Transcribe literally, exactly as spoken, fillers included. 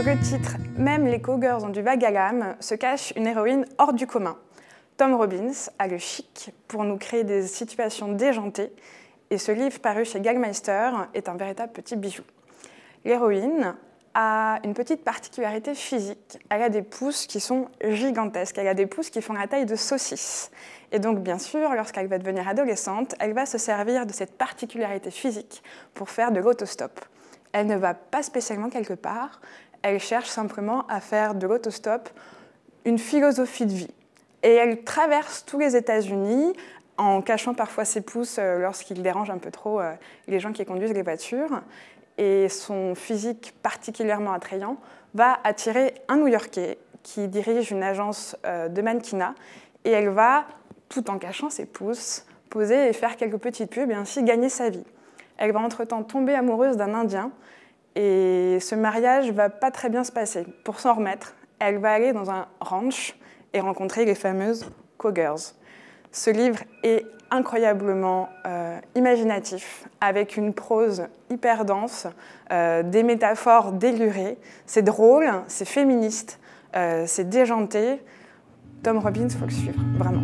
Sous le titre « Même les cowgirls ont du vagalamme » se cache une héroïne hors du commun. Tom Robbins a le chic pour nous créer des situations déjantées et ce livre paru chez Gallmeister est un véritable petit bijou. L'héroïne a une petite particularité physique. Elle a des pouces qui sont gigantesques, elle a des pouces qui font la taille de saucisses. Et donc, bien sûr, lorsqu'elle va devenir adolescente, elle va se servir de cette particularité physique pour faire de l'autostop. Elle ne va pas spécialement quelque part, elle cherche simplement à faire de l'autostop une philosophie de vie. Et elle traverse tous les États-Unis en cachant parfois ses pouces lorsqu'il dérange un peu trop les gens qui conduisent les voitures. Et son physique particulièrement attrayant va attirer un New-Yorkais qui dirige une agence de mannequinat et elle va, tout en cachant ses pouces, poser et faire quelques petites pubs et ainsi gagner sa vie. Elle va entre-temps tomber amoureuse d'un Indien et ce mariage va pas très bien se passer. Pour s'en remettre, elle va aller dans un ranch et rencontrer les fameuses cowgirls. Ce livre est incroyablement euh, imaginatif, avec une prose hyper dense, euh, des métaphores délurées. C'est drôle, c'est féministe, euh, c'est déjanté. Tom Robbins, faut le suivre, vraiment.